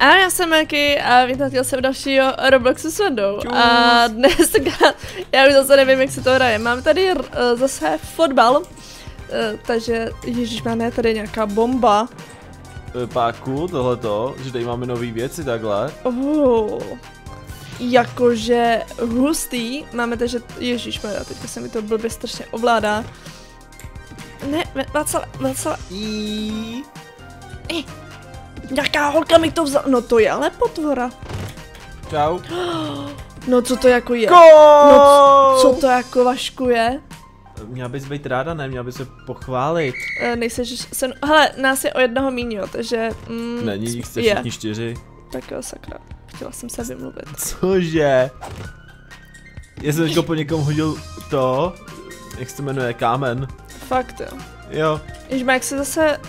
A já jsem Melky a vítátil jsem dalšího Robloxu s Vendou. A dneska, já už zase nevím, jak se to hraje. Mám tady zase fotbal, takže ježíš, máme tady nějaká bomba. Páku, tohleto, že tady máme nové věci takhle. Jakože hustý, máme takže, ježíš, teďka se mi to blbě strašně ovládá. Ne, Václava. Jaká holka mi to vzala? No to je ale potvora. Čau. No co to jako je? No co to jako, Vašku, je? Měla bys být ráda, ne? Měla bys se pochválit. Nejseš... Hele, nás je o jednoho míň, takže... Není, jich jste všichni 4. Tak jo, sakra. Chtěla jsem se vymluvit. Cože? Já jsem teďko po někom hodil to... Jak se jmenuje? Kámen. Fakt jo. Jo. Ježma, jak se zase...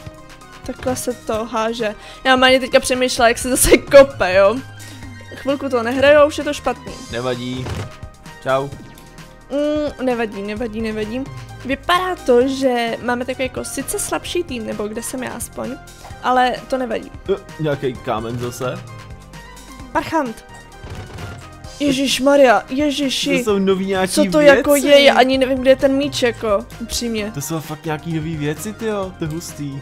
Takhle se to háže. Já mám ani teďka přemýšlela, jak se zase kope, jo. Chvilku to nehraju, už je to špatný. Nevadí. Čau. Nevadí. Vypadá to, že máme takový jako sice slabší tým, nebo kde jsem já aspoň, ale to nevadí. Nějaký kámen zase? Parchant. Ježišmarja, ježiši. To jsou nový nějaký věci. Co to jako je? Já ani nevím, kde je ten míč, jako, upřímně. To jsou fakt nějaký nový věci, tyjo, to je hustý.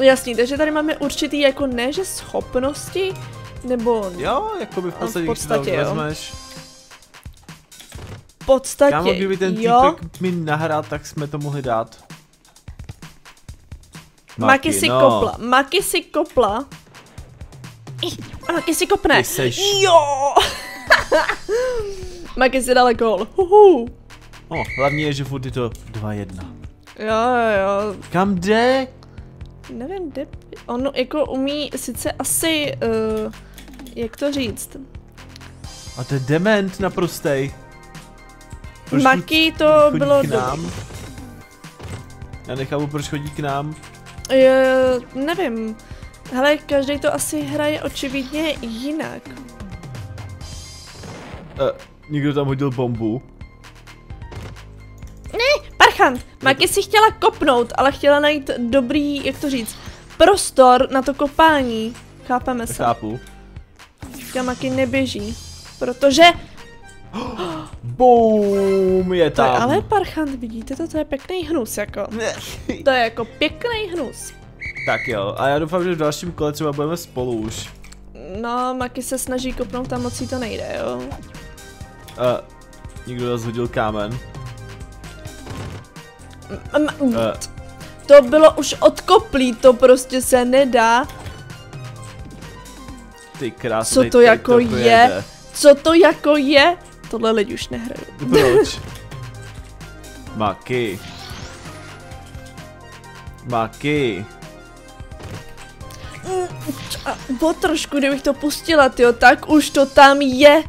Jasný, takže tady máme určitý jako ne, že schopnosti, nebo... Jo, jako by v podstatě, když vezmeš. V podstatě, kámo, kdyby ten týpek mi nahrál, tak jsme to mohli dát. Maky si kopla. A Maky si kopne. Jo! Maky si dala gól. No, hlavně je, že furt je to 2-1. Jo. Kam jde? Nevím, kde... On jako umí sice asi... jak to říct? A to je dement naprostej. Maky to bylo dobrý. Já nechápu, proč chodí k nám. Nevím. Hele, každý to asi hraje očividně jinak. Někdo tam hodil bombu. Maky si chtěla kopnout, ale chtěla najít dobrý, jak to říct, prostor na to kopání. Chápeme se. Chápu. Teďka Maky neběží, protože... Boom, je tam. To je ale parchant, vidíte to? To je pěkný hnus, jako. To je jako pěkný hnus. Tak jo, a já doufám, že v dalším kole třeba budeme spolu už. No, Maky se snaží kopnout, tam moc jí to nejde, jo. Někdo nás hodil kámen. To bylo už odkoplý, to prostě se nedá. Ty krásný, co to jako je? Co to jako je? Tohle lidi už nehrají. Proč? Maky. O trošku, kdybych to pustila, tyjo, tak už to tam je.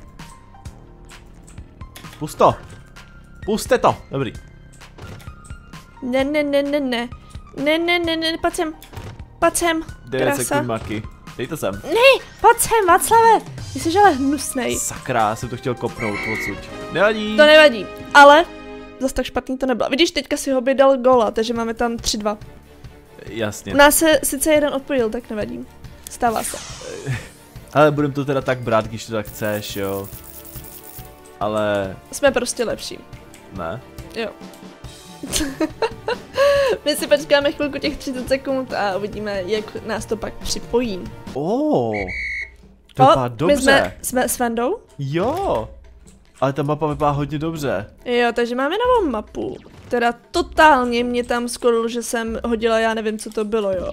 Puste to, dobrý. Ne, pacem, 9 sekund, Maky, dej to sem. Ne, pacem, Václave, ty jsi ale hnusnej. Sakra, jsem to chtěl kopnout odsud. Nevadí. To nevadí, ale zase tak špatný to nebylo. Vidíš, teďka si hobby dal góla, takže máme tam 3-2. Jasně. U nás se sice jeden odpojil, tak nevadí. Stává se. Ale budem to teda tak brát, když to tak chceš, jo. Ale... Jsme prostě lepší. Ne? Jo. My si počkáme chvilku těch 30 sekund a uvidíme, jak nás to pak připojí. To vypadá dobře. My jsme s Vendou? Jo, ale ta mapa vypadá hodně dobře. Jo, takže máme novou mapu. Teda totálně mě tam skolilo, že jsem hodila, já nevím, co to bylo, jo,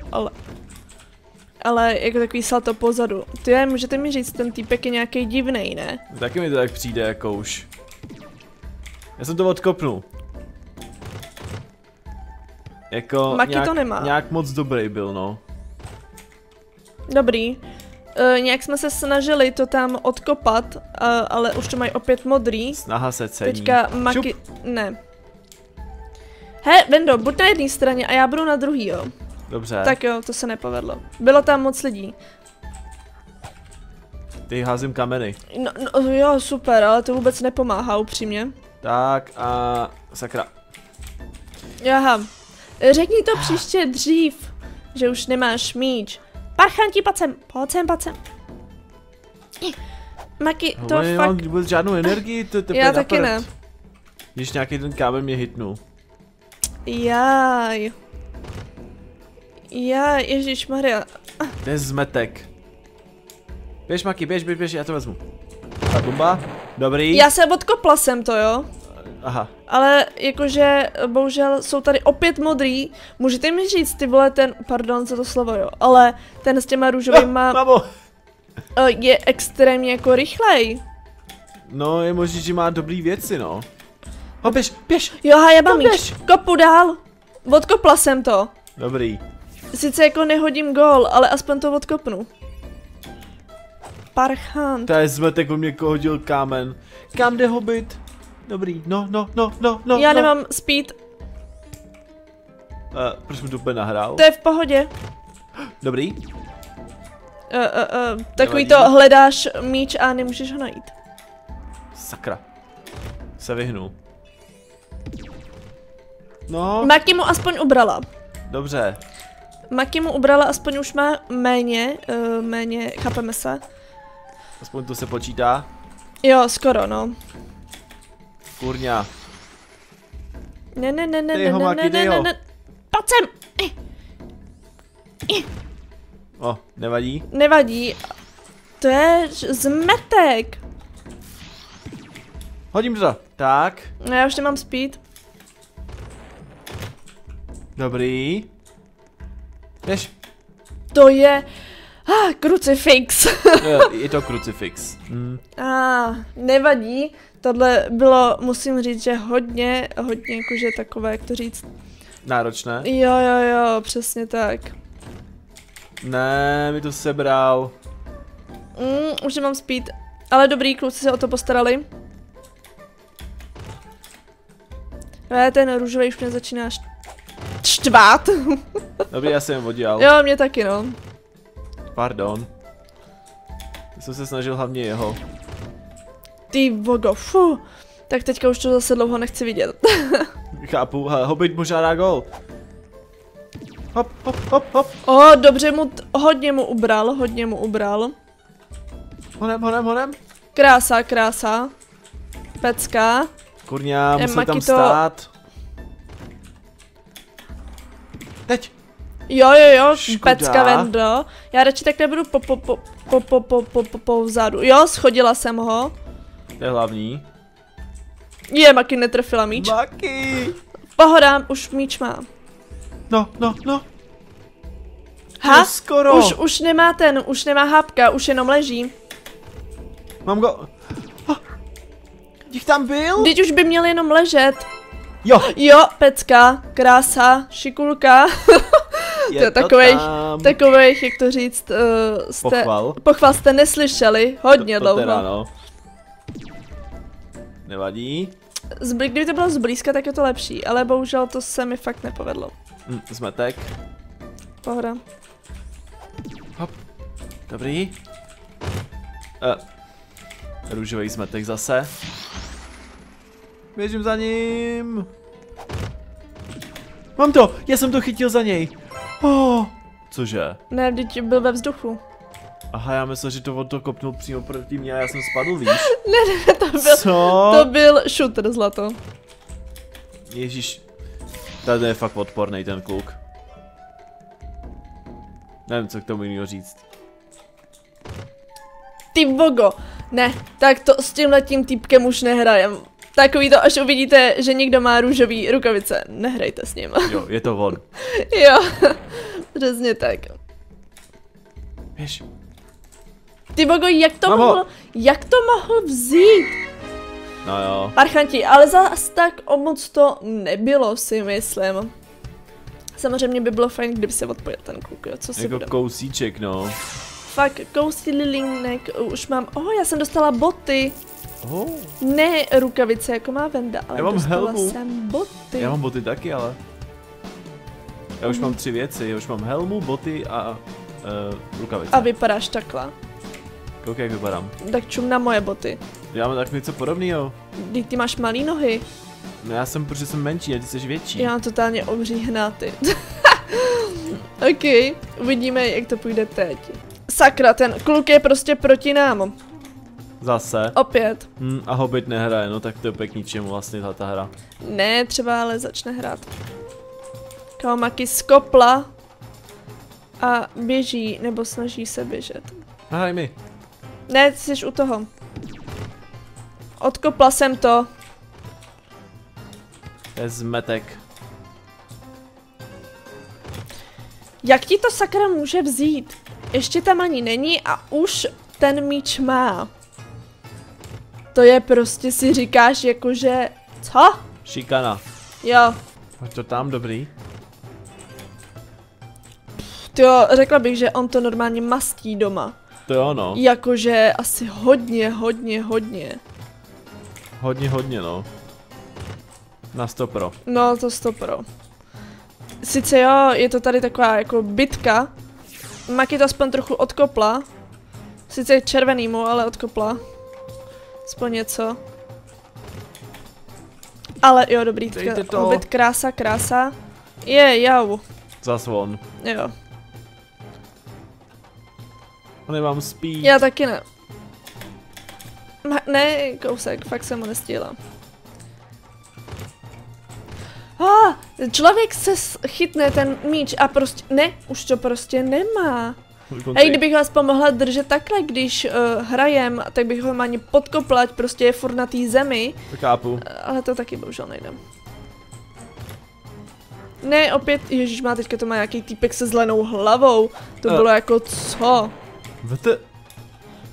ale jako takový salto pozadu. Ty, můžete mi říct, ten týpek je nějaký divnej, ne? Taky mi to tak přijde, jako už. Já jsem to odkopnul. Jako Maky nějak, to nemá. Nějak moc dobrý byl, no. Dobrý. Nějak jsme se snažili to tam odkopat, ale už to mají opět modrý. Snaha se cení. Teďka Maky... Šup. Ne. He, Vendo, buď na jedné straně a já budu na druhý, jo. Dobře. Tak jo, to se nepovedlo. Bylo tam moc lidí. Ty, házím kameny. No jo, super, ale to vůbec nepomáhá, upřímně. Tak a... Sakra. Aha. Řekni to příště dřív, že už nemáš míč. Parchanti, pacem, pacem. Maki, to fakt... Nemám vůbec žádnou energii, to je. Já taky ne. Když nějaký ten kámen mě hitnul. Jaj. Jaj, ježišmarja. To je zmetek. Běž Maki, běž, já to vezmu. Ta bomba, dobrý. Já se odkopla sem to, jo. Aha. Ale jakože, bohužel, jsou tady opět modrý. Můžete mi říct, ty vole, ten, pardon za to slovo, jo, ale ten s těma růžovýma... Mamo. Je extrémně jako rychlej. No, je možný, že má dobrý věci, no. Ho, běž. Jo, já mám míč. Kopu dál. Odkopla jsem to. Dobrý. Sice jako nehodím gól, ale aspoň to odkopnu. Parchant. To je zmetek, on mě hodil kámen. Kam jde hobit? Dobrý, no. Já nemám speed. Proč mi to úplně nahrál? To je v pohodě. Dobrý. Takový to hledáš míč a nemůžeš ho najít. Sakra. Se vyhnul. No. Maki mu aspoň ubrala. Dobře. Maki mu ubrala, aspoň už má méně, chápeme se. Aspoň to se počítá. Jo, skoro, no. Kurňa. Ne. Pojď sem. O, nevadí? Nevadí. To je zmetek. Hodím to. Tak. No, já už nemám speed. Dobrý. Jdeš. To je... krucifix. Je to krucifix. Mm. Nevadí. Tohle bylo, musím říct, že hodně jakože takové, jak to říct. Náročné? Jo, přesně tak. Ne, mi to sebral. Už nemám speed. Ale dobrý, kluci se o to postarali. Ne, ten růžový už mě začíná štvát. Dobrý, já jsem jim oddělal. Jo, mě taky, no. Pardon. Já jsem se snažil hlavně jeho. Ty vogo, fu. Tak teďka už to zase dlouho nechci vidět. Chápu, hobit mu žádá gol. Hop. O, dobře, hodně mu ubral. Honem. Krása. Pecka. Kurňa, musel tam stát. Teď. Jo, škoda. Pecka Vendo. Já radši tak nebudu vzadu. Jo, schodila jsem ho. To je hlavní. Je, Maki netrefila míč. Maki. Pohodám, už míč mám. No. Ha, skoro. Už nemá ten, už nemá hápka, už jenom leží. Mám go. Dík tam byl? Teď už by měl jenom ležet. Jo, pecka, krása, šikulka. Je to takových, jak to říct, pochval jste neslyšeli, hodně to dlouho. Teda, no. Nevadí. Kdyby to bylo zblízka, tak je to lepší, ale bohužel to se mi fakt nepovedlo. Zmetek. Pohoda. Hop. Dobrý. Růžový zmetek zase. Běžím za ním. Mám to! Já jsem to chytil za něj. Cože? Ne, vždyť byl ve vzduchu. Aha, já myslel, že to on to kopnul přímo proti mě a já jsem spadl, víš? Ne, to byl shooter, zlato. Ježíš. Tady je fakt odporný ten kluk. Nevím, co k tomu jiného říct. Ty vogo! Ne, tak to s tímhletím týpkem už nehrajem. Takový to, až uvidíte, že někdo má růžový rukavice. Nehrajte s ním. Jo, je to on. Jo, přesně tak. Běž. Ty bogo, jak to mohl vzít? No jo. Parchanti, ale zas tak o moc to nebylo, si myslím. Samozřejmě by bylo fajn, kdyby se odpojil ten kluk, jo, co si budeme. Jako kousíček, no. Fakt, kousílinek, už mám, já jsem dostala boty. Oh. Ne rukavice, jako má Venda, ale já mám dostala helmu. Jsem boty. Já mám boty taky, ale. Já už mám 3 věci, já už mám helmu, boty a rukavice. A vypadáš takhle. Koukej, jak vypadám. Tak čum na moje boty. Já mám tak něco podobného. Vždyť ty máš malý nohy. No já jsem, protože jsem menší a ty jsi větší. Já mám totálně obří hnáty. Ok, uvidíme, jak to půjde teď. Sakra, ten kluk je prostě proti nám. Zase. Opět. A Hobbit nehraje, no tak to je úplně k ničemu vlastně ta hra. Ne, třeba ale začne hrát. Kaomaki skopla a běží, nebo snaží se běžet. Ahoj mi. Ne, ty jsi u toho. Odkopla jsem to. To je zmetek. Jak ti to sakra může vzít? Ještě tam ani není a už ten míč má. To je prostě, si říkáš, jakože... Co? Šikana. Jo. A to tam dobrý? Jo, řekla bych, že on to normálně mastí doma. To jo, no. Jakože asi hodně. Hodně, no. Na 100%. No, to 100%. Sice jo, je to tady taková jako bitka. Maki to aspoň trochu odkopla. Sice červenýmu, ale odkopla. Aspoň něco. Ale jo, dobrý, Hobbit, krása. Je, jau. Zas on. Jo. Nemám spí. Já taky ne. Ne, kousek, fakt jsem ho nestihla. Člověk se chytne ten míč a prostě, ne, už to prostě nemá. Hej, kdybych vás pomohla držet takhle, když hrajem, tak bych ho ani podkopla, ať prostě je furt na té zemi. Chápu. Ale to taky bohužel nejde. Ne, opět, ježišmá, teďka to má nějaký týpek se zelenou hlavou. To bylo jako co? Vete...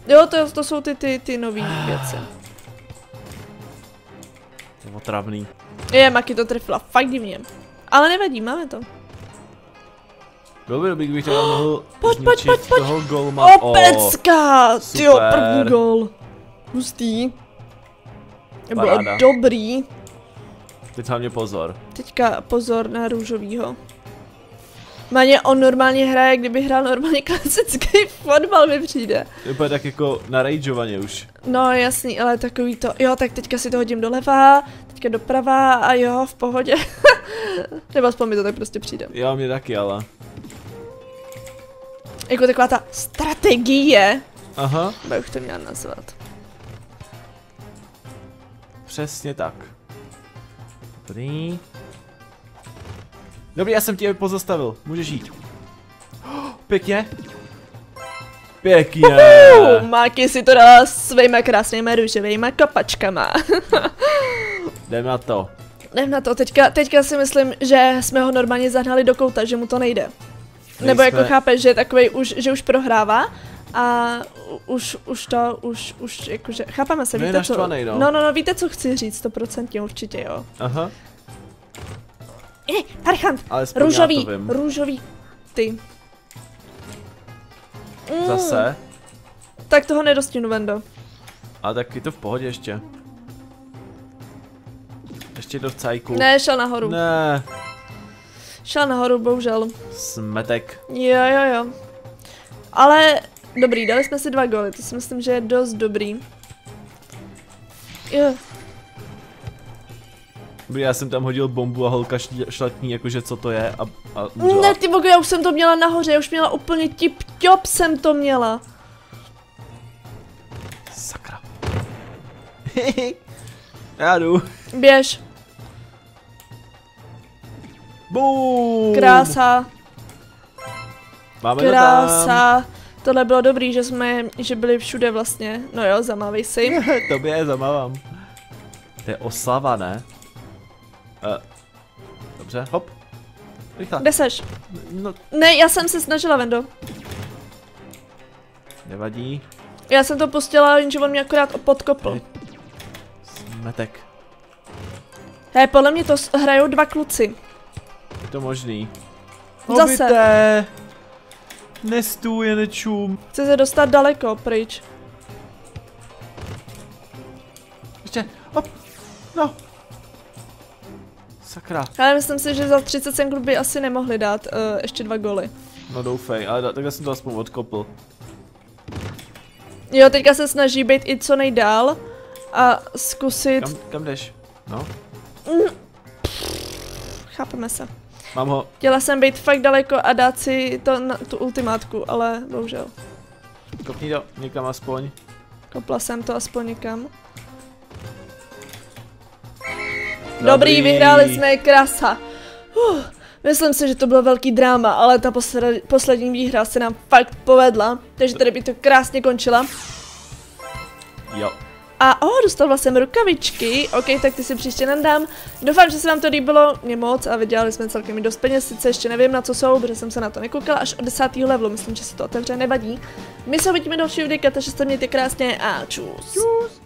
Jo, to jsou ty nový věci. To je otravný. Je, Maki to trefila, fakt divně. Ale nevadí, máme to. Dobrý, bych to mohl pojď. Toho golma. Opecka! Tyjo, první gol. Hustý. Bylo dobrý. Teď hlavně pozor. Teďka pozor na růžovýho. Maně on normálně hraje, kdyby hrál normálně klasický fotbal, mi přijde. Vypadá tak jako narageovaně už. No jasný, ale takový to, jo, tak teďka si to hodím doleva, teďka doprava a jo, v pohodě. Nebo aspoň mi to tak prostě přijde. Jo, mě taky, ale. Jako taková ta strategie. Aha. Bych to měla nazvat. Přesně tak. Dobrý. Dobrý, já jsem tě pozastavil, můžeš jít. Pěkně. Pěkně. Maki si to dala svýma krásnýma růžovejma kopačkama. Jdem na to. Jdem na to, teďka si myslím, že jsme ho normálně zahnali do kouta, že mu to nejde. Nebo jako chápeš, že je takovej už, že už prohrává. A už jakože, chápeme se, víte co? No, víte co chci říct, 100% určitě, jo. Aha. Parchant! Růžový. Ty. Zase? Tak toho nedostinu, Vendo. A tak je to v pohodě ještě. Ještě do cajku. Ne, šel nahoru. Ne. Šel nahoru, bohužel. Smetek. Jo. Ale dobrý, dali jsme si 2 góly, to si myslím, že je dost dobrý. Jo. Já jsem tam hodil bombu a holka šlatní, jakože co to je a můžela... Ne, ty bogu, já už jsem to měla nahoře, já už měla úplně tip-top jsem to měla. Sakra. Já jdu. Běž. Boom. Krása. Máme krása. Tohle bylo dobrý, že byli všude vlastně. No jo, zamávej si. Tobě zamávám. To je oslava, ne? Dobře, hop. Rychle. Kde seš? No. Ne, já jsem se snažila, Vendo. Nevadí. Já jsem to pustila, jenže on mě akorát podkopl. Smetek. Hej, podle mě to hrajou 2 kluci. Je to možný. Zase. Hobite. Nestůj, je nečum. Chce se dostat daleko, pryč. Ještě, hop. No. Sakra. Ale myslím si, že za 30 sekund by asi nemohli dát ještě 2 góly. No doufej, ale takhle jsem to aspoň odkopl. Jo, teďka se snaží být i co nejdál a zkusit... Kam jdeš? No? Chápeme se. Mám ho. Chtěla jsem být fakt daleko a dát si to na tu ultimátku, ale bohužel. Kopni to někam aspoň. Kopla jsem to aspoň někam. Dobrý, vyhráli jsme, krása. Myslím si, že to bylo velký dráma, ale ta poslední výhra se nám fakt povedla, takže tady by to krásně končila. Jo. A dostala jsem rukavičky, ok, tak ty si příště nadám. Doufám, že se nám to líbilo, mě moc a vydělali jsme celkem dost peněz, sice ještě nevím na co jsou, protože jsem se na to nekoukala až od 10. levelu, myslím, že se to otevře, nevadí. My se uvidíme další videa, takže se mějte krásně a čus.